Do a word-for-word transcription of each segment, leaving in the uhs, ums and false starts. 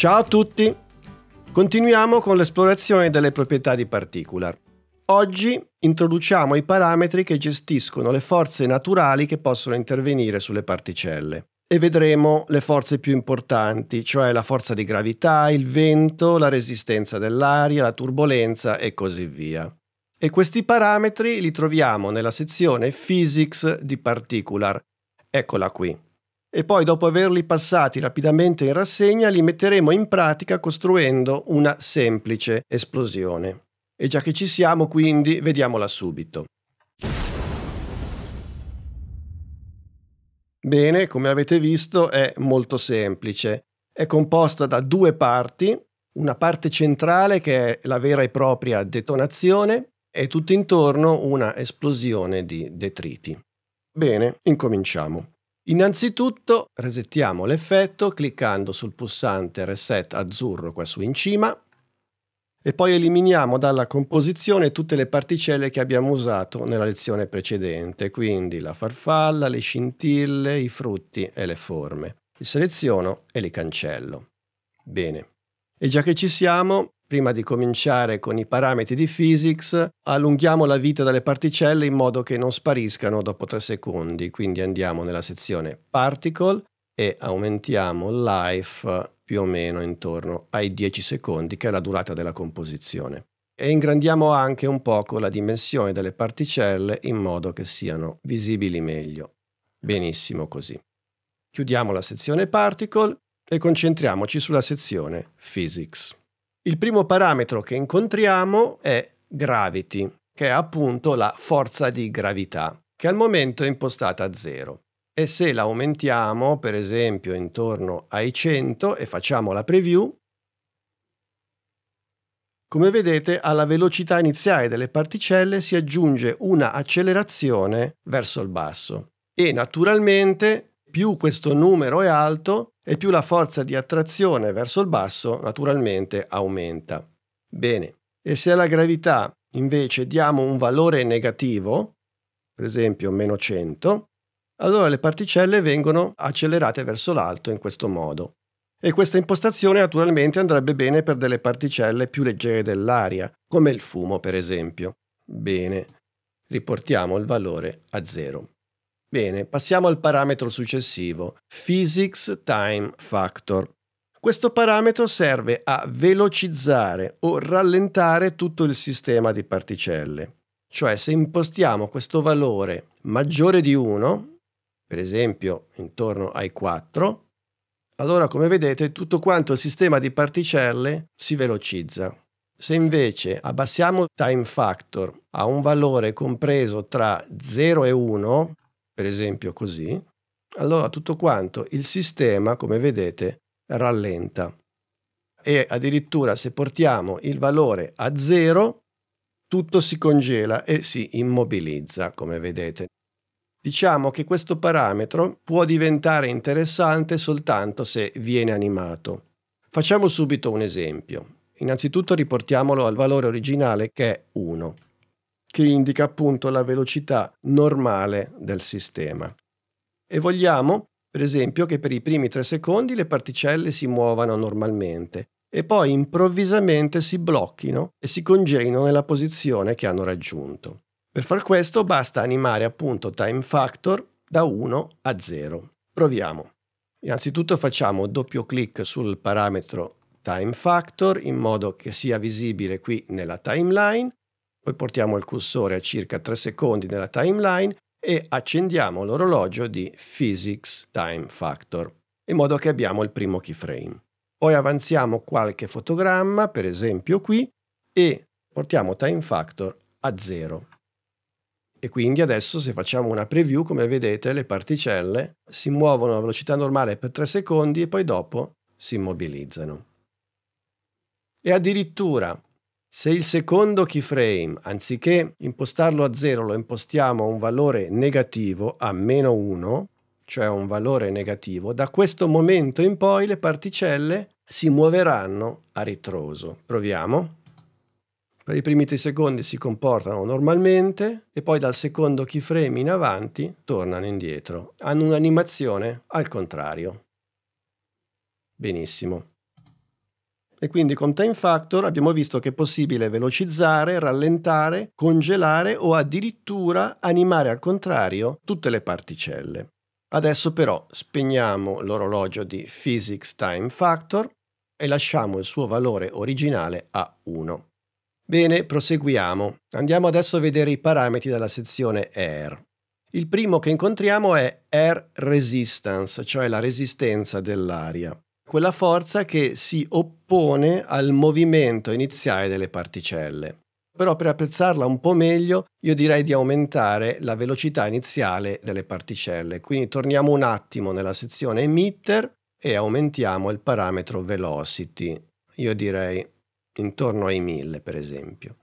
Ciao a tutti! Continuiamo con l'esplorazione delle proprietà di Particular. Oggi introduciamo i parametri che gestiscono le forze naturali che possono intervenire sulle particelle e vedremo le forze più importanti, cioè la forza di gravità, il vento, la resistenza dell'aria, la turbolenza e così via. E questi parametri li troviamo nella sezione Physics di Particular. Eccola qui. E poi, dopo averli passati rapidamente in rassegna, li metteremo in pratica costruendo una semplice esplosione. E già che ci siamo, quindi, vediamola subito. Bene, come avete visto, è molto semplice. È composta da due parti, una parte centrale che è la vera e propria detonazione e tutto intorno una esplosione di detriti. Bene, incominciamo. Innanzitutto resettiamo l'effetto cliccando sul pulsante reset azzurro qua su in cima e poi eliminiamo dalla composizione tutte le particelle che abbiamo usato nella lezione precedente, quindi la farfalla, le scintille, i frutti e le forme. Li seleziono e li cancello. Bene. E già che ci siamo, prima di cominciare con i parametri di Physics, allunghiamo la vita delle particelle in modo che non spariscano dopo tre secondi. Quindi andiamo nella sezione Particle e aumentiamo Life più o meno intorno ai dieci secondi, che è la durata della composizione. E ingrandiamo anche un poco la dimensione delle particelle in modo che siano visibili meglio. Benissimo così. Chiudiamo la sezione Particle e concentriamoci sulla sezione Physics. Il primo parametro che incontriamo è Gravity, che è appunto la forza di gravità, che al momento è impostata a zero. E se la aumentiamo, per esempio, intorno ai cento e facciamo la preview, come vedete alla velocità iniziale delle particelle si aggiunge una accelerazione verso il basso. E naturalmente, più questo numero è alto e più la forza di attrazione verso il basso naturalmente aumenta. Bene, e se alla gravità invece diamo un valore negativo, per esempio meno cento, allora le particelle vengono accelerate verso l'alto in questo modo. E questa impostazione naturalmente andrebbe bene per delle particelle più leggere dell'aria, come il fumo per esempio. Bene, riportiamo il valore a zero. Bene, passiamo al parametro successivo, Physics Time Factor. Questo parametro serve a velocizzare o rallentare tutto il sistema di particelle. Cioè, se impostiamo questo valore maggiore di uno, per esempio intorno ai quattro, allora come vedete tutto quanto il sistema di particelle si velocizza. Se invece abbassiamo Time Factor a un valore compreso tra zero e uno, per esempio così, allora tutto quanto il sistema, come vedete, rallenta. E addirittura se portiamo il valore a zero, tutto si congela e si immobilizza, come vedete. Diciamo che questo parametro può diventare interessante soltanto se viene animato. Facciamo subito un esempio. Innanzitutto riportiamolo al valore originale, che è uno. Che indica appunto la velocità normale del sistema. E vogliamo, per esempio, che per i primi tre secondi le particelle si muovano normalmente e poi improvvisamente si blocchino e si congelino nella posizione che hanno raggiunto. Per far questo basta animare appunto Time Factor da uno a zero. Proviamo. Innanzitutto facciamo doppio clic sul parametro Time Factor in modo che sia visibile qui nella timeline. Poi portiamo il cursore a circa tre secondi nella timeline e accendiamo l'orologio di Physics Time Factor, in modo che abbiamo il primo keyframe. Poi avanziamo qualche fotogramma, per esempio qui, e portiamo Time Factor a zero. E quindi adesso, se facciamo una preview, come vedete le particelle si muovono a velocità normale per tre secondi e poi dopo si immobilizzano. E addirittura, se il secondo keyframe, anziché impostarlo a zero, lo impostiamo a un valore negativo, a meno uno, cioè un valore negativo, da questo momento in poi le particelle si muoveranno a ritroso. Proviamo. Per i primi tre secondi si comportano normalmente e poi dal secondo keyframe in avanti tornano indietro. Hanno un'animazione al contrario. Benissimo. E quindi con time factor abbiamo visto che è possibile velocizzare, rallentare, congelare o addirittura animare al contrario tutte le particelle. Adesso però spegniamo l'orologio di Physics Time Factor e lasciamo il suo valore originale a uno. Bene, proseguiamo. Andiamo adesso a vedere i parametri della sezione Air. Il primo che incontriamo è Air Resistance, cioè la resistenza dell'aria. Quella forza che si oppone al movimento iniziale delle particelle. Però per apprezzarla un po' meglio io direi di aumentare la velocità iniziale delle particelle. Quindi torniamo un attimo nella sezione Emitter e aumentiamo il parametro Velocity. Io direi intorno ai mille per esempio.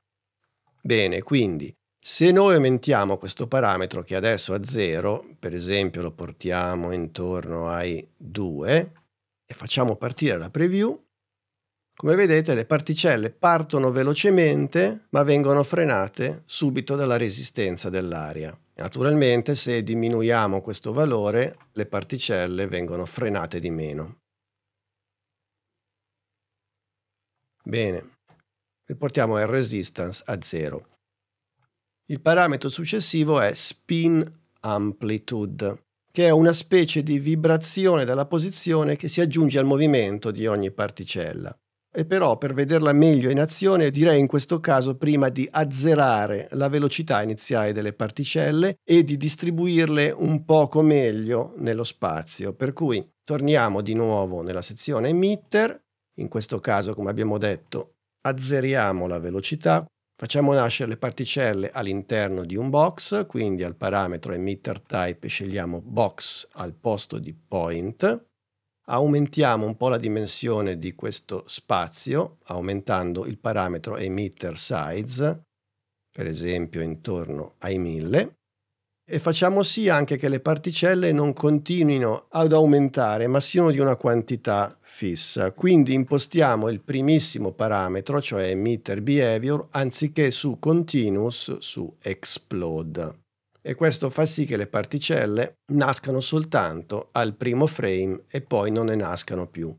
Bene, quindi se noi aumentiamo questo parametro che adesso è zero, per esempio lo portiamo intorno ai due, e facciamo partire la preview, come vedete le particelle partono velocemente ma vengono frenate subito dalla resistenza dell'aria. Naturalmente se diminuiamo questo valore le particelle vengono frenate di meno. Bene, riportiamo il resistance a zero. Il parametro successivo è spin amplitude, che è una specie di vibrazione della posizione che si aggiunge al movimento di ogni particella. E però per vederla meglio in azione direi in questo caso prima di azzerare la velocità iniziale delle particelle e di distribuirle un poco meglio nello spazio. Per cui torniamo di nuovo nella sezione Emitter, in questo caso come abbiamo detto azzeriamo la velocità, facciamo nascere le particelle all'interno di un box, quindi al parametro emitter type scegliamo box al posto di point, aumentiamo un po' la dimensione di questo spazio, aumentando il parametro emitter size, per esempio intorno ai mille, e facciamo sì anche che le particelle non continuino ad aumentare, ma siano di una quantità fissa. Quindi impostiamo il primissimo parametro, cioè emitter behavior, anziché su continuous, su explode. E questo fa sì che le particelle nascano soltanto al primo frame e poi non ne nascano più.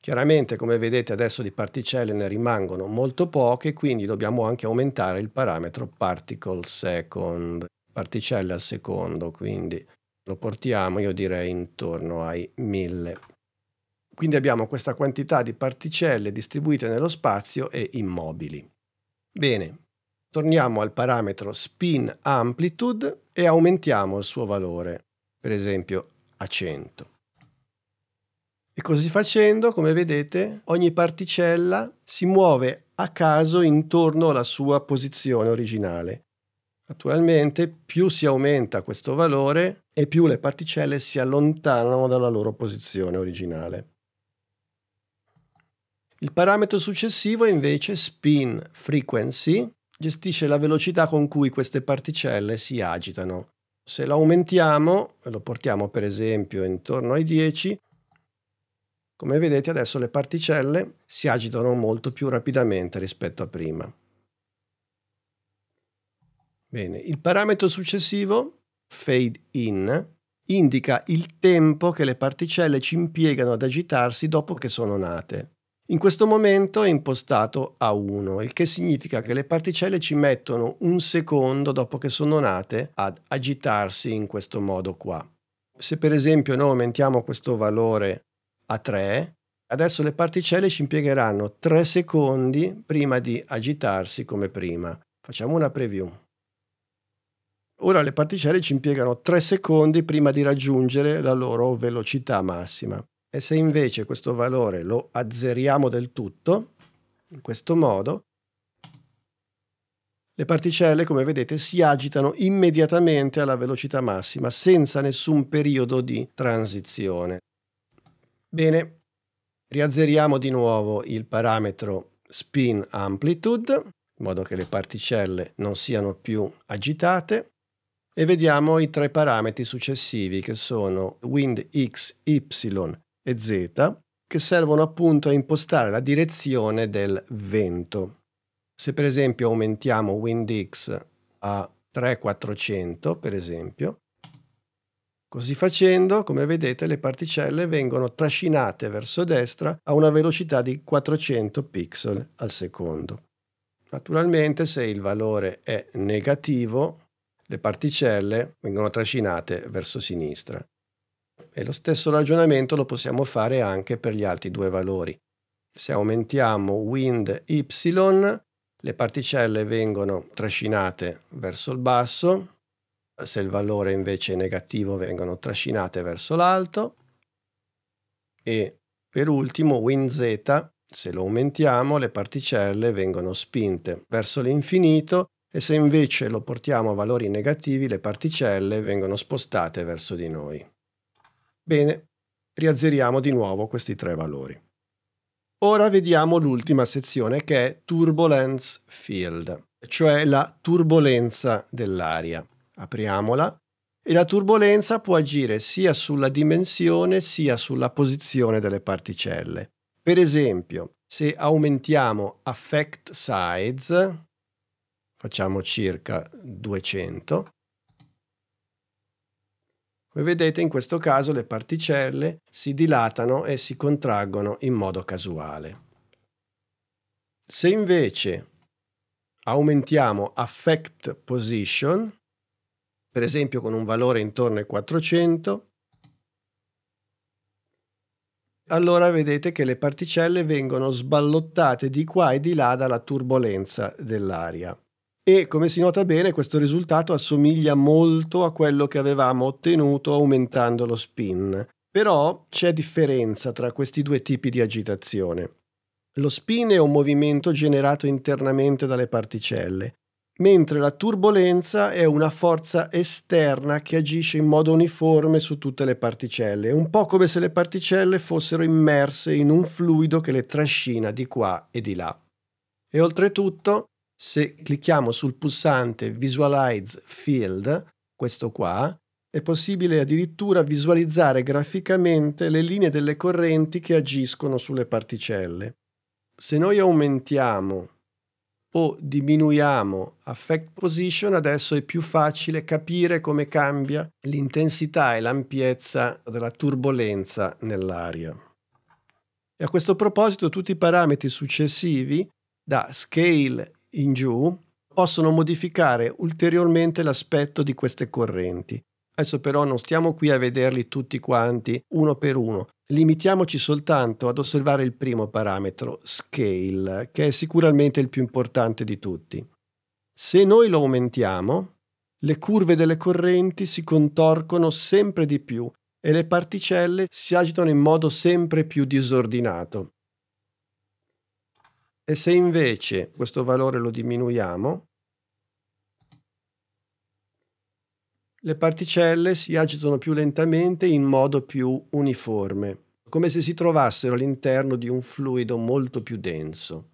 Chiaramente, come vedete, adesso di particelle ne rimangono molto poche, quindi dobbiamo anche aumentare il parametro particle second. Particelle al secondo, quindi lo portiamo io direi intorno ai mille. Quindi abbiamo questa quantità di particelle distribuite nello spazio e immobili. Bene, torniamo al parametro spin amplitude e aumentiamo il suo valore, per esempio a cento. E così facendo, come vedete, ogni particella si muove a caso intorno alla sua posizione originale. Attualmente più si aumenta questo valore e più le particelle si allontanano dalla loro posizione originale. Il parametro successivo invece, spin frequency, gestisce la velocità con cui queste particelle si agitano. Se lo aumentiamo, lo portiamo per esempio intorno ai dieci, come vedete adesso le particelle si agitano molto più rapidamente rispetto a prima. Bene, il parametro successivo, fade in, indica il tempo che le particelle ci impiegano ad agitarsi dopo che sono nate. In questo momento è impostato a uno, il che significa che le particelle ci mettono un secondo dopo che sono nate ad agitarsi in questo modo qua. Se per esempio noi aumentiamo questo valore a tre, adesso le particelle ci impiegheranno tre secondi prima di agitarsi come prima. Facciamo una preview. Ora le particelle ci impiegano tre secondi prima di raggiungere la loro velocità massima. E se invece questo valore lo azzeriamo del tutto, in questo modo, le particelle, come vedete, si agitano immediatamente alla velocità massima, senza nessun periodo di transizione. Bene, riazzeriamo di nuovo il parametro spin amplitude, in modo che le particelle non siano più agitate. E vediamo i tre parametri successivi che sono wind x, y e z, che servono appunto a impostare la direzione del vento. Se per esempio aumentiamo wind x a tre quattrocento per esempio, Così facendo, come vedete, le particelle vengono trascinate verso destra a una velocità di quattrocento pixel al secondo. Naturalmente, se il valore è negativo, le particelle vengono trascinate verso sinistra. E lo stesso ragionamento lo possiamo fare anche per gli altri due valori. Se aumentiamo wind y, le particelle vengono trascinate verso il basso. Se il valore invece è negativo, vengono trascinate verso l'alto. E per ultimo wind z, se lo aumentiamo, le particelle vengono spinte verso l'infinito, e se invece lo portiamo a valori negativi, le particelle vengono spostate verso di noi. Bene, riazzeriamo di nuovo questi tre valori. Ora vediamo l'ultima sezione, che è Turbulence Field, cioè la turbolenza dell'aria. Apriamola, e la turbolenza può agire sia sulla dimensione sia sulla posizione delle particelle. Per esempio, se aumentiamo affect size, facciamo circa duecento, come vedete in questo caso le particelle si dilatano e si contraggono in modo casuale. Se invece aumentiamo affect position, per esempio con un valore intorno ai quattrocento, allora vedete che le particelle vengono sballottate di qua e di là dalla turbolenza dell'aria. E come si nota bene, questo risultato assomiglia molto a quello che avevamo ottenuto aumentando lo spin. Però c'è differenza tra questi due tipi di agitazione. Lo spin è un movimento generato internamente dalle particelle, mentre la turbolenza è una forza esterna che agisce in modo uniforme su tutte le particelle, un po' come se le particelle fossero immerse in un fluido che le trascina di qua e di là. E oltretutto, se clicchiamo sul pulsante Visualize Field, questo qua, è possibile addirittura visualizzare graficamente le linee delle correnti che agiscono sulle particelle. Se noi aumentiamo o diminuiamo affect position, adesso è più facile capire come cambia l'intensità e l'ampiezza della turbolenza nell'aria. E a questo proposito tutti i parametri successivi, da scale in giù, possono modificare ulteriormente l'aspetto di queste correnti. Adesso però non stiamo qui a vederli tutti quanti uno per uno, limitiamoci soltanto ad osservare il primo parametro, scale, che è sicuramente il più importante di tutti. Se noi lo aumentiamo, le curve delle correnti si contorcono sempre di più e le particelle si agitano in modo sempre più disordinato. E se invece questo valore lo diminuiamo, le particelle si agitano più lentamente in modo più uniforme, come se si trovassero all'interno di un fluido molto più denso.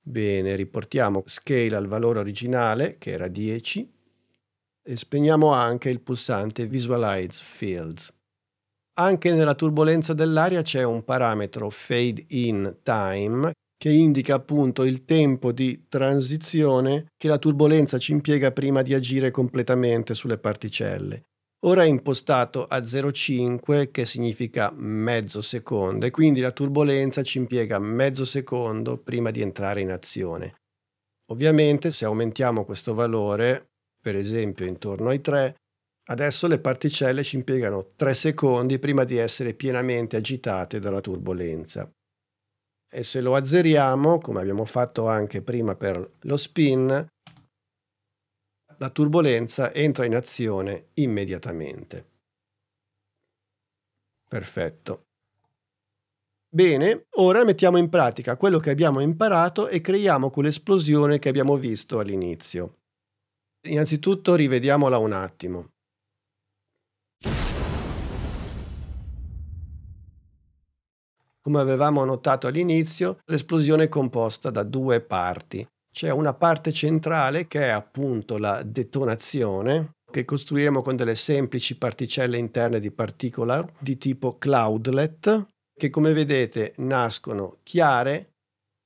Bene, riportiamo scale al valore originale, che era dieci, e spegniamo anche il pulsante Visualize Fields. Anche nella turbolenza dell'aria c'è un parametro Fade in Time, che indica appunto il tempo di transizione che la turbolenza ci impiega prima di agire completamente sulle particelle. Ora è impostato a zero virgola cinque, che significa mezzo secondo, e quindi la turbolenza ci impiega mezzo secondo prima di entrare in azione. Ovviamente se aumentiamo questo valore, per esempio intorno ai tre, adesso le particelle ci impiegano tre secondi prima di essere pienamente agitate dalla turbolenza. E se lo azzeriamo, come abbiamo fatto anche prima per lo spin, la turbolenza entra in azione immediatamente. Perfetto. Bene, ora mettiamo in pratica quello che abbiamo imparato e creiamo quell'esplosione che abbiamo visto all'inizio. Innanzitutto rivediamola un attimo. Come avevamo notato all'inizio, l'esplosione è composta da due parti. C'è una parte centrale che è appunto la detonazione, che costruiremo con delle semplici particelle interne di Particular di tipo Cloudlet, che come vedete nascono chiare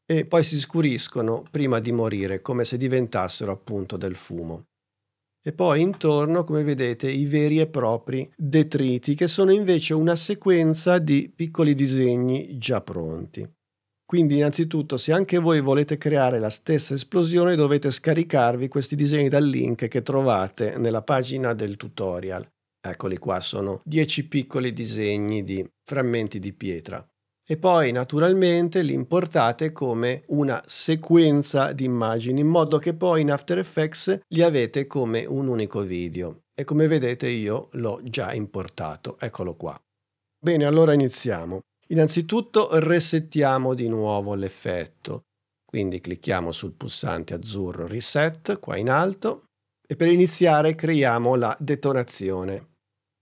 e poi si scuriscono prima di morire, come se diventassero appunto del fumo. e poi intorno, come vedete, i veri e propri detriti, che sono invece una sequenza di piccoli disegni già pronti. Quindi innanzitutto, se anche voi volete creare la stessa esplosione, dovete scaricarvi questi disegni dal link che trovate nella pagina del tutorial. Eccoli qua, sono dieci piccoli disegni di frammenti di pietra. E poi naturalmente li importate come una sequenza di immagini, in modo che poi in After Effects li avete come un unico video. E come vedete io l'ho già importato, eccolo qua. Bene, allora iniziamo. Innanzitutto resettiamo di nuovo l'effetto, quindi clicchiamo sul pulsante azzurro Reset qua in alto e per iniziare creiamo la detonazione.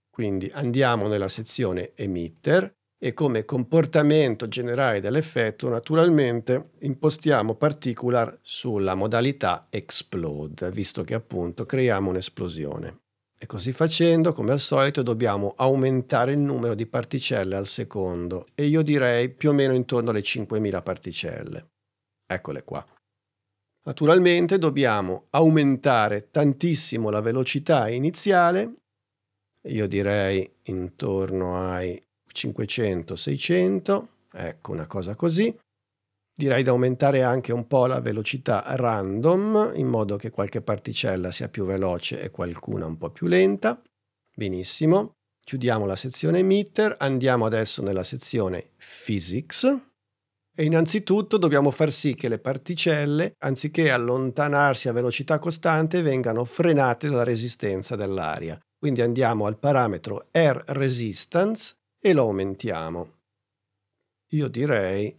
Quindi andiamo nella sezione Emitter e come comportamento generale dell'effetto naturalmente impostiamo Particular sulla modalità Explode, visto che appunto creiamo un'esplosione. E così facendo, come al solito, dobbiamo aumentare il numero di particelle al secondo e io direi più o meno intorno alle cinquemila particelle. Eccole qua. Naturalmente dobbiamo aumentare tantissimo la velocità iniziale, io direi intorno ai cinquecento seicento, ecco una cosa così. Direi di aumentare anche un po' la velocità random, in modo che qualche particella sia più veloce e qualcuna un po' più lenta. Benissimo. Chiudiamo la sezione Emitter, andiamo adesso nella sezione Physics e innanzitutto dobbiamo far sì che le particelle, anziché allontanarsi a velocità costante, vengano frenate dalla resistenza dell'aria. Quindi andiamo al parametro Air Resistance e lo aumentiamo. Io direi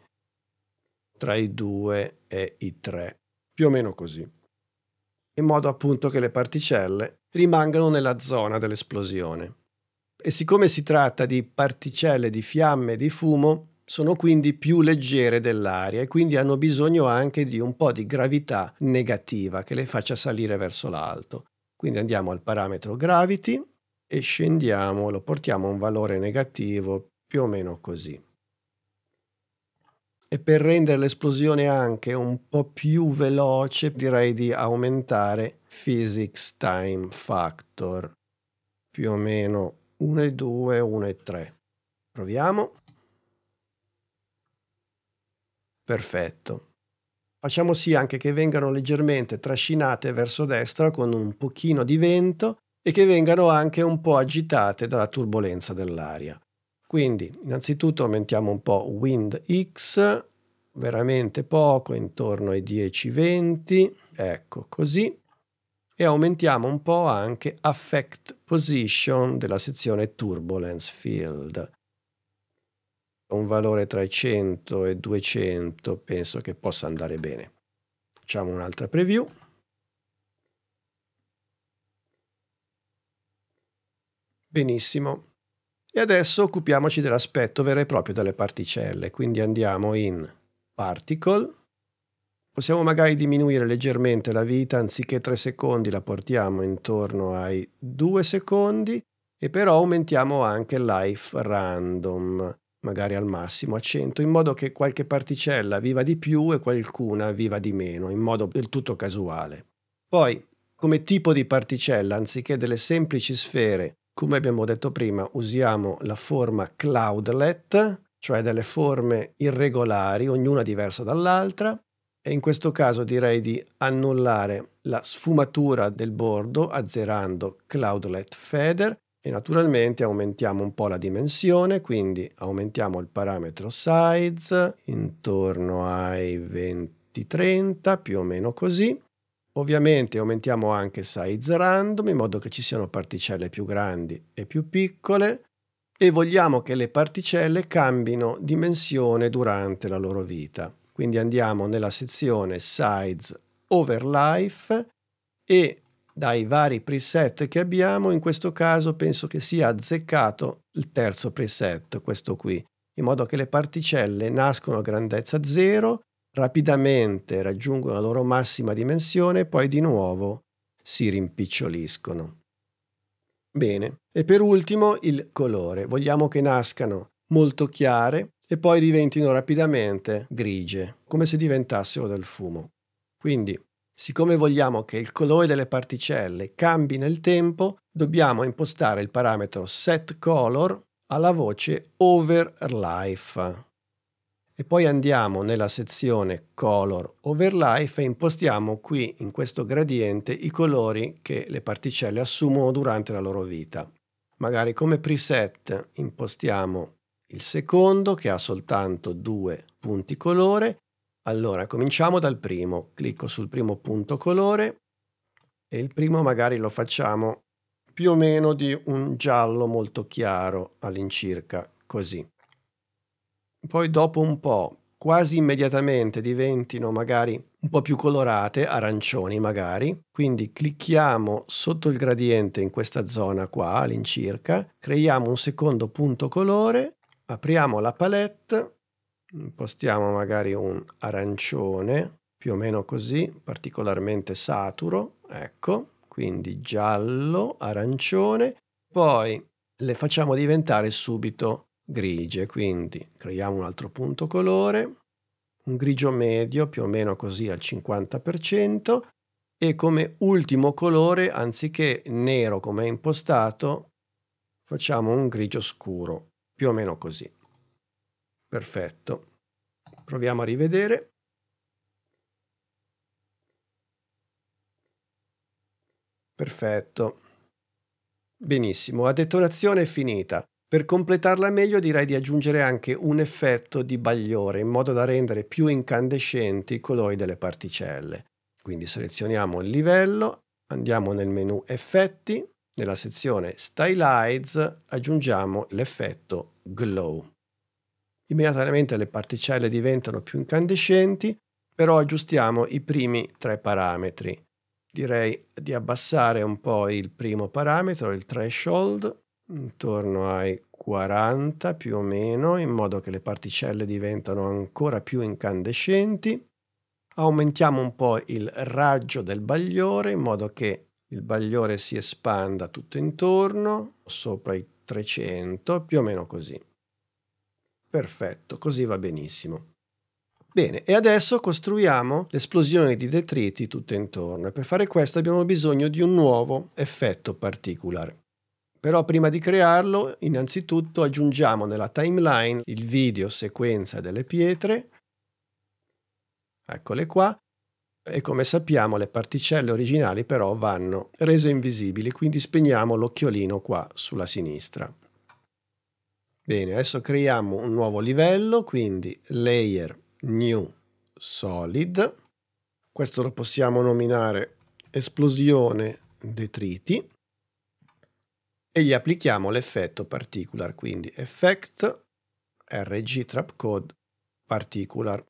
tra i due e i tre, più o meno così, in modo appunto che le particelle rimangano nella zona dell'esplosione. E siccome si tratta di particelle di fiamme e di fumo, sono quindi più leggere dell'aria e quindi hanno bisogno anche di un po' di gravità negativa che le faccia salire verso l'alto. Quindi andiamo al parametro Gravity e scendiamo, lo portiamo a un valore negativo, più o meno così. E per rendere l'esplosione anche un po' più veloce direi di aumentare Physics Time Factor, più o meno uno e due, uno e tre. Proviamo. Perfetto. Facciamo sì anche che vengano leggermente trascinate verso destra con un pochino di vento e che vengano anche un po' agitate dalla turbolenza dell'aria. Quindi innanzitutto aumentiamo un po' Wind X, veramente poco, intorno ai dieci venti, ecco così, e aumentiamo un po' anche Affect Position della sezione Turbulence Field. Un valore tra i cento e duecento penso che possa andare bene. Facciamo un'altra preview. Benissimo. E adesso occupiamoci dell'aspetto vero e proprio delle particelle, quindi andiamo in Particle, possiamo magari diminuire leggermente la vita, anziché tre secondi la portiamo intorno ai due secondi, e però aumentiamo anche Life Random, magari al massimo a cento, in modo che qualche particella viva di più e qualcuna viva di meno, in modo del tutto casuale. Poi, come tipo di particella, anziché delle semplici sfere, come abbiamo detto prima, usiamo la forma Cloudlet, cioè delle forme irregolari, ognuna diversa dall'altra, e in questo caso direi di annullare la sfumatura del bordo azzerando Cloudlet Feather e naturalmente aumentiamo un po' la dimensione, quindi aumentiamo il parametro Size intorno ai venti trenta, più o meno così. Ovviamente aumentiamo anche Size Random in modo che ci siano particelle più grandi e più piccole e vogliamo che le particelle cambino dimensione durante la loro vita. Quindi andiamo nella sezione Size Over Life e dai vari preset che abbiamo, in questo caso penso che sia azzeccato il terzo preset, questo qui, in modo che le particelle nascono a grandezza zero, rapidamente raggiungono la loro massima dimensione e poi di nuovo si rimpiccioliscono. Bene, e per ultimo il colore. Vogliamo che nascano molto chiare e poi diventino rapidamente grigie, come se diventassero del fumo. Quindi Siccome vogliamo che il colore delle particelle cambi nel tempo, dobbiamo impostare il parametro setColor alla voce overlife. E poi andiamo nella sezione Color Overlife e impostiamo qui in questo gradiente i colori che le particelle assumono durante la loro vita. Magari come preset impostiamo il secondo che ha soltanto due punti colore. Allora cominciamo dal primo, clicco sul primo punto colore e il primo magari lo facciamo più o meno di un giallo molto chiaro all'incirca, così. Poi dopo un po', quasi immediatamente diventino magari un po' più colorate, arancioni magari, quindi clicchiamo sotto il gradiente in questa zona qua all'incirca, creiamo un secondo punto colore, apriamo la palette, impostiamo magari un arancione, più o meno così, particolarmente saturo, ecco, quindi giallo, arancione, poi le facciamo diventare subito grigie, quindi creiamo un altro punto colore, un grigio medio più o meno così al cinquanta per cento e come ultimo colore, anziché nero come è impostato, facciamo un grigio scuro, più o meno così. Perfetto. Proviamo a rivedere. Perfetto. Benissimo, la detonazione è finita. Per completarla meglio direi di aggiungere anche un effetto di bagliore in modo da rendere più incandescenti i colori delle particelle. Quindi selezioniamo il livello, andiamo nel menu Effetti, nella sezione Stylize aggiungiamo l'effetto Glow. Immediatamente le particelle diventano più incandescenti, però aggiustiamo i primi tre parametri. Direi di abbassare un po' il primo parametro, il threshold, intorno ai quaranta più o meno, in modo che le particelle diventano ancora più incandescenti. Aumentiamo un po' il raggio del bagliore, in modo che il bagliore si espanda tutto intorno, sopra i trecento, più o meno così. Perfetto, così va benissimo. Bene, e adesso costruiamo l'esplosione di detriti tutto intorno. E per fare questo abbiamo bisogno di un nuovo effetto particolare. Però prima di crearlo, innanzitutto aggiungiamo nella timeline il video sequenza delle pietre. Eccole qua. E come sappiamo le particelle originali però vanno rese invisibili, quindi spegniamo l'occhiolino qua sulla sinistra. Bene, adesso creiamo un nuovo livello, quindi Layer New Solid. Questo lo possiamo nominare Esplosione Detriti. E gli applichiamo l'effetto Particular, quindi Effect R G Trapcode Particular.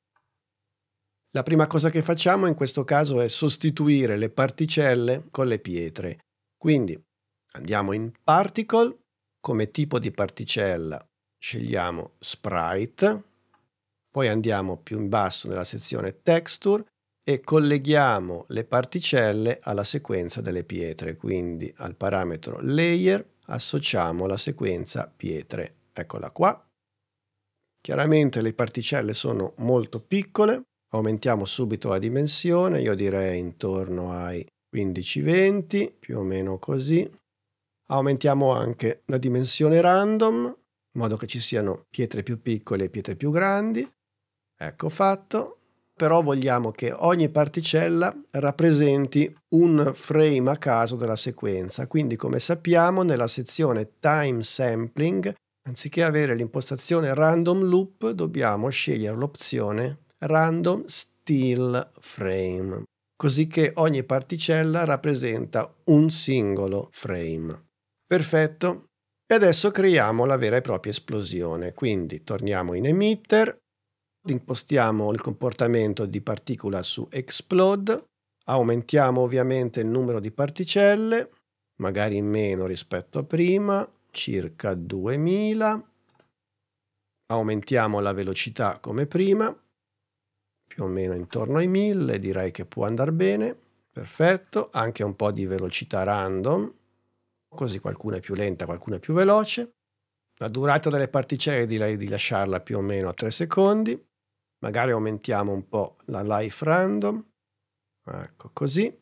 La prima cosa che facciamo in questo caso è sostituire le particelle con le pietre. Quindi andiamo in Particle, come tipo di particella scegliamo Sprite, poi andiamo più in basso nella sezione Texture e colleghiamo le particelle alla sequenza delle pietre, quindi al parametro Layer associamo la sequenza pietre, eccola qua. Chiaramente le particelle sono molto piccole, aumentiamo subito la dimensione, io direi intorno ai quindici venti, più o meno così. Aumentiamo anche la dimensione random, in modo che ci siano pietre più piccole e pietre più grandi. Ecco fatto. Però vogliamo che ogni particella rappresenti un frame a caso della sequenza. Quindi, come sappiamo, nella sezione Time Sampling, anziché avere l'impostazione Random Loop, dobbiamo scegliere l'opzione Random Still Frame, così che ogni particella rappresenta un singolo frame. Perfetto. E adesso creiamo la vera e propria esplosione, quindi torniamo in Emitter, impostiamo il comportamento di particula su Explode, aumentiamo ovviamente il numero di particelle, magari meno rispetto a prima, circa duemila, aumentiamo la velocità come prima, più o meno intorno ai mille, direi che può andare bene, perfetto, anche un po' di velocità random, così qualcuna è più lenta, qualcuna è più veloce. La durata delle particelle direi di lasciarla più o meno a tre secondi, magari aumentiamo un po' la life random, Ecco, così.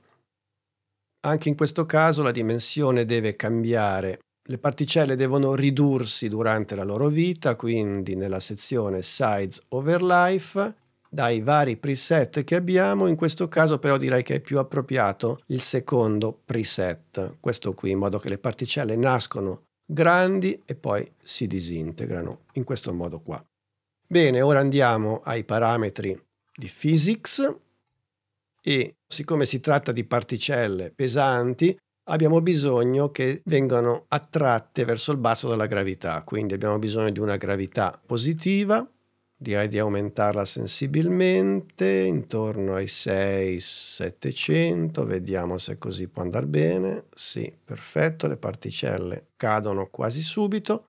Anche in questo caso la dimensione deve cambiare. Le particelle devono ridursi durante la loro vita, quindi nella sezione Size over Life, dai vari preset che abbiamo, in questo caso però direi che è più appropriato il secondo preset, questo qui, in modo che le particelle nascono grandi e poi si disintegrano, in questo modo qua. Bene, ora andiamo ai parametri di Physics e siccome si tratta di particelle pesanti, abbiamo bisogno che vengano attratte verso il basso dalla gravità, quindi abbiamo bisogno di una gravità positiva, direi di aumentarla sensibilmente intorno ai sei settecento, vediamo se così può andare bene, sì, perfetto, le particelle cadono quasi subito.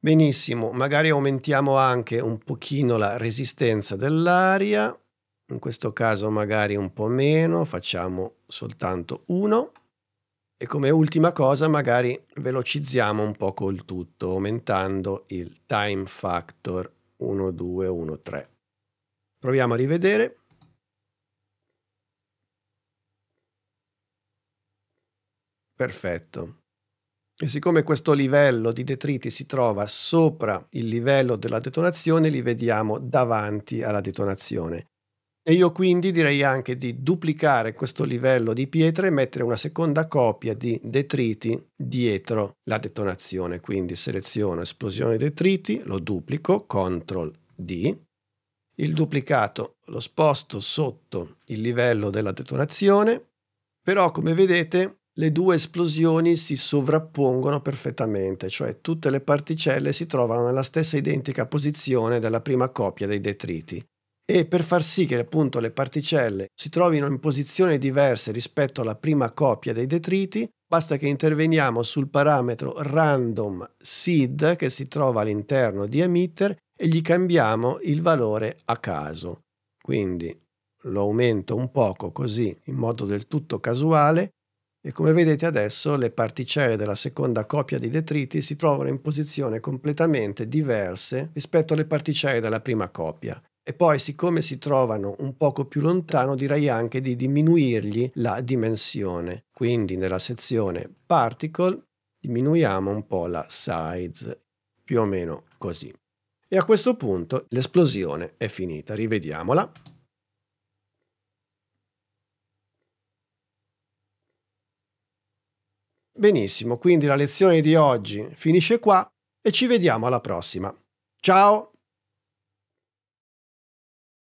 Benissimo, magari aumentiamo anche un pochino la resistenza dell'aria, in questo caso magari un po' meno, facciamo soltanto uno. E come ultima cosa magari velocizziamo un poco il tutto, aumentando il time factor uno due uno tre. Proviamo a rivedere. Perfetto. E siccome questo livello di detriti si trova sopra il livello della detonazione, li vediamo davanti alla detonazione. E io quindi direi anche di duplicare questo livello di pietre e mettere una seconda copia di detriti dietro la detonazione. Quindi seleziono esplosione detriti, lo duplico, control D. Il duplicato lo sposto sotto il livello della detonazione, però come vedete le due esplosioni si sovrappongono perfettamente, cioè tutte le particelle si trovano nella stessa identica posizione della prima copia dei detriti. E per far sì che appunto le particelle si trovino in posizioni diverse rispetto alla prima copia dei detriti, basta che interveniamo sul parametro random seed che si trova all'interno di Emitter e gli cambiamo il valore a caso. Quindi lo aumento un poco così in modo del tutto casuale e come vedete adesso le particelle della seconda copia di detriti si trovano in posizioni completamente diverse rispetto alle particelle della prima copia. E poi, siccome si trovano un poco più lontano, direi anche di diminuirgli la dimensione. Quindi nella sezione Particle diminuiamo un po' la size, più o meno così. E a questo punto l'esplosione è finita. Rivediamola. Benissimo, quindi la lezione di oggi finisce qua e ci vediamo alla prossima. Ciao!